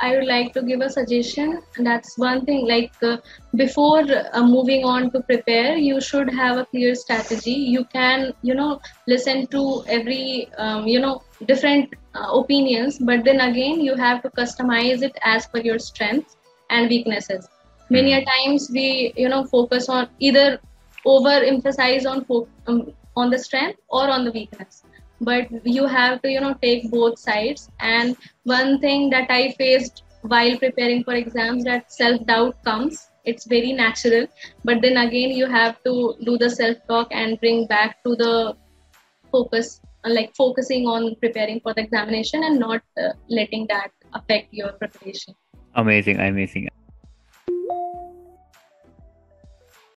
I would like to give a suggestion. That's one thing, like before moving on to prepare, you should have a clear strategy. You can, listen to every, different opinions, but then again, you have to customize it as per your strengths and weaknesses. Many a times we, focus on either overemphasize on the strength or on the weakness. But you have to, take both sides. And one thing that I faced while preparing for exams, that self-doubt comes. It's very natural. But then again, you have to do the self-talk and bring back to the focus, like focusing on preparing for the examination and not letting that affect your preparation. Amazing.